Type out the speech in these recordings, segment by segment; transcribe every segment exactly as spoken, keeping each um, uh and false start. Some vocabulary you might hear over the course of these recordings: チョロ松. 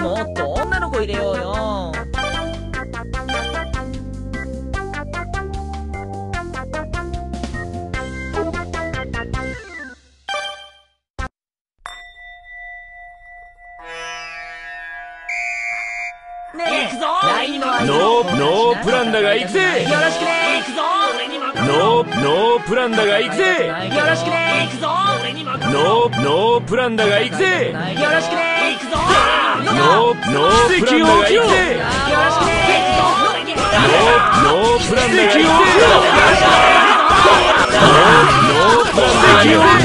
뭐 또 나르고 이래요.ノーノープランダが行くぜ。よろしくね。行くぞ。ノーノープランダが行くぜ。よろしくね。行くぞ。ノーノープランダが行くぜ。よろしくね。行くぞ。ノーノープランダが行くぜ。よろしくね。ノーノープランダが行くぜ。ノーノープランダが行くぜ。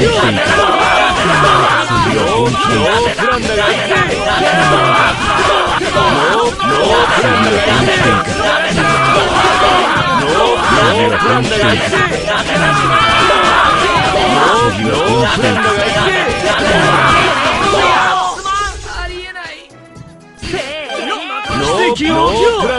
ノープランダがいて ノープランダーがいて ノープランダーがいて、 奇跡を起きろ！ おは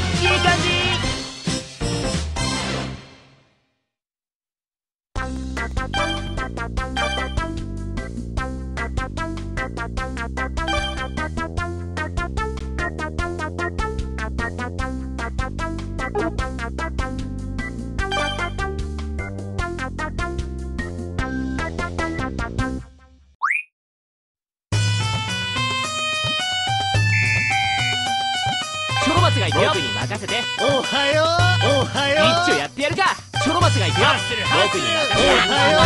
う。一丁やってやるか。チョロマツがいてよ。僕に任せて。